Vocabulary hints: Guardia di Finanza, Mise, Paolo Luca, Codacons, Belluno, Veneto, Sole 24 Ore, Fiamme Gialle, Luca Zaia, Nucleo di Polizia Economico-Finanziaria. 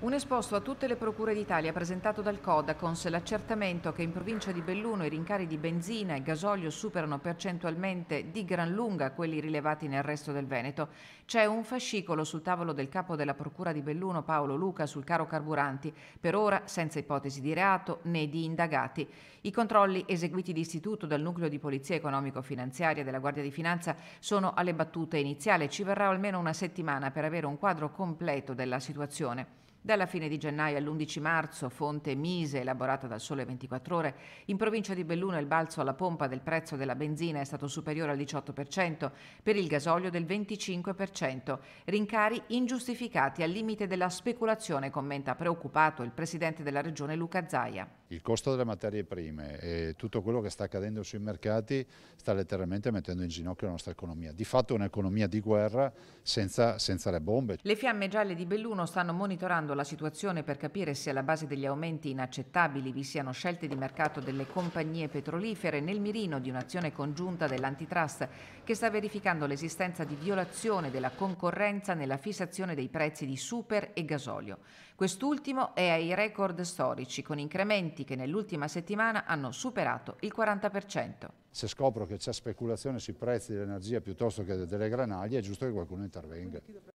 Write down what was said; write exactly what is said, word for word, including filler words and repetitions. Un esposto a tutte le procure d'Italia presentato dal Codacons, l'accertamento che in provincia di Belluno i rincari di benzina e gasolio superano percentualmente di gran lunga quelli rilevati nel resto del Veneto. C'è un fascicolo sul tavolo del capo della procura di Belluno, Paolo Luca, sul caro carburanti, per ora senza ipotesi di reato né di indagati. I controlli eseguiti d'istituto dal Nucleo di Polizia Economico-Finanziaria della Guardia di Finanza sono alle battute iniziali. Ci verrà almeno una settimana per avere un quadro completo della situazione. Dalla fine di gennaio all'undici marzo, fonte Mise elaborata dal Sole ventiquattro Ore, in provincia di Belluno il balzo alla pompa del prezzo della benzina è stato superiore al diciotto per cento, per il gasolio del venticinque per cento. Rincari ingiustificati al limite della speculazione, commenta preoccupato il presidente della regione Luca Zaia. Il costo delle materie prime e tutto quello che sta accadendo sui mercati sta letteralmente mettendo in ginocchio la nostra economia. Di fatto è un'economia di guerra senza, senza le bombe. Le Fiamme Gialle di Belluno stanno monitorando la situazione per capire se alla base degli aumenti inaccettabili vi siano scelte di mercato delle compagnie petrolifere nel mirino di un'azione congiunta dell'antitrust che sta verificando l'esistenza di violazione della concorrenza nella fissazione dei prezzi di super e gasolio. Quest'ultimo è ai record storici con incrementi che nell'ultima settimana hanno superato il quaranta per cento. Se scopro che c'è speculazione sui prezzi dell'energia piuttosto che delle granaglie è giusto che qualcuno intervenga.